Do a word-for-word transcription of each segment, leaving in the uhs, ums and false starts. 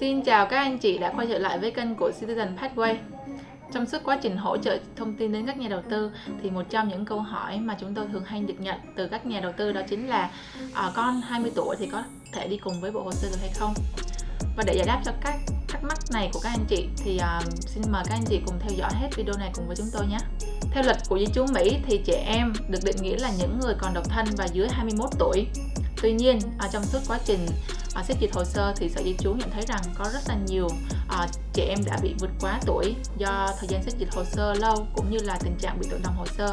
Xin chào các anh chị đã quay trở lại với kênh của Citizen Pathway. Trong suốt quá trình hỗ trợ thông tin đến các nhà đầu tư thì một trong những câu hỏi mà chúng tôi thường hay được nhận từ các nhà đầu tư đó chính là à, con hai mươi tuổi thì có thể đi cùng với bộ hồ sơ được hay không? Và để giải đáp cho các thắc mắc này của các anh chị thì à, xin mời các anh chị cùng theo dõi hết video này cùng với chúng tôi nhé. Theo luật của di trú Mỹ thì trẻ em được định nghĩa là những người còn độc thân và dưới hai mươi mốt tuổi. Tuy nhiên, à, trong suốt quá trình À, xét duyệt hồ sơ thì Sở Di trú nhận thấy rằng có rất là nhiều à, trẻ em đã bị vượt quá tuổi do thời gian xét duyệt hồ sơ lâu cũng như là tình trạng bị tổn đồng hồ sơ.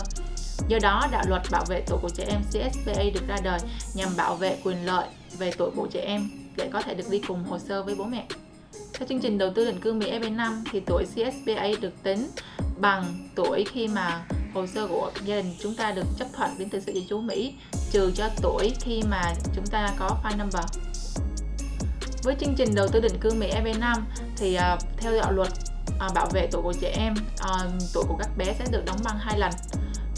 Do đó, đạo luật bảo vệ tuổi của trẻ em C S P A được ra đời nhằm bảo vệ quyền lợi về tuổi của trẻ em để có thể được đi cùng hồ sơ với bố mẹ. Theo chương trình đầu tư định cư Mỹ E B năm thì tuổi C S P A được tính bằng tuổi khi mà hồ sơ của gia đình chúng ta được chấp thuận đến từ Sở Di trú Mỹ, trừ cho tuổi khi mà chúng ta có file number. Với chương trình đầu tư định cư Mỹ E B năm thì uh, theo đạo luật uh, bảo vệ tuổi của trẻ em, uh, tuổi của các bé sẽ được đóng băng hai lần.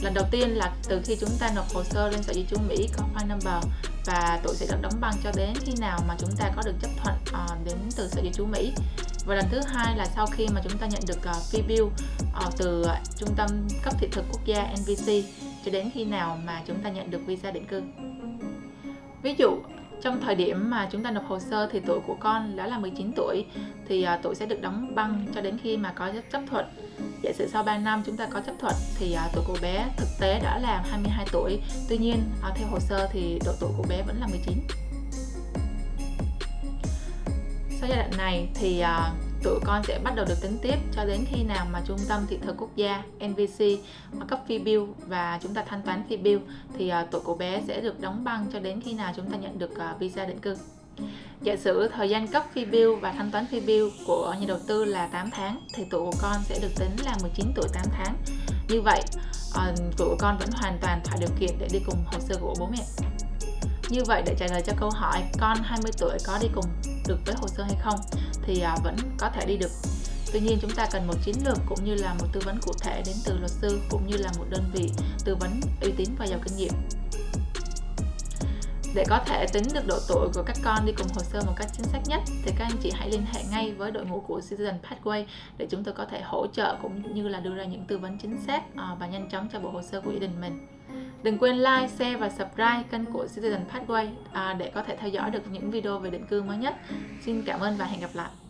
Lần đầu tiên là từ khi chúng ta nộp hồ sơ lên Sở Di trú Mỹ có file number, và tuổi sẽ được đóng băng cho đến khi nào mà chúng ta có được chấp thuận uh, đến từ Sở Di trú Mỹ. Và lần thứ hai là sau khi mà chúng ta nhận được uh, fee bill uh, từ uh, Trung tâm cấp thị thực quốc gia N V C cho đến khi nào mà chúng ta nhận được visa định cư. Ví dụ trong thời điểm mà chúng ta nộp hồ sơ thì tuổi của con đã là mười chín tuổi, thì uh, tuổi sẽ được đóng băng cho đến khi mà có chấp thuận. Giả sử sau ba năm chúng ta có chấp thuận thì uh, tuổi của bé thực tế đã là hai mươi hai tuổi. Tuy nhiên uh, theo hồ sơ thì độ tuổi của bé vẫn là mười chín. Sau giai đoạn này thì uh, tuổi con sẽ bắt đầu được tính tiếp cho đến khi nào mà Trung tâm Thị thực Quốc gia N V C cấp fee bill và chúng ta thanh toán fee bill, thì uh, tuổi của bé sẽ được đóng băng cho đến khi nào chúng ta nhận được uh, visa định cư. Giả sử thời gian cấp fee bill và thanh toán fee bill của nhà đầu tư là tám tháng thì tuổi của con sẽ được tính là mười chín tuổi tám tháng. Như vậy uh, tuổi của con vẫn hoàn toàn thỏa điều kiện để đi cùng hồ sơ của bố mẹ. Như vậy để trả lời cho câu hỏi con hai mươi tuổi có đi cùng được với hồ sơ hay không thì à, vẫn có thể đi được. Tuy nhiên chúng ta cần một chiến lược cũng như là một tư vấn cụ thể đến từ luật sư cũng như là một đơn vị tư vấn uy tín và giàu kinh nghiệm. Để có thể tính được độ tuổi của các con đi cùng hồ sơ một cách chính xác nhất thì các anh chị hãy liên hệ ngay với đội ngũ của Citizen Pathway để chúng tôi có thể hỗ trợ cũng như là đưa ra những tư vấn chính xác và nhanh chóng cho bộ hồ sơ của gia đình mình. Đừng quên like, share và subscribe kênh của Citizen Pathway để có thể theo dõi được những video về định cư mới nhất. Xin cảm ơn và hẹn gặp lại!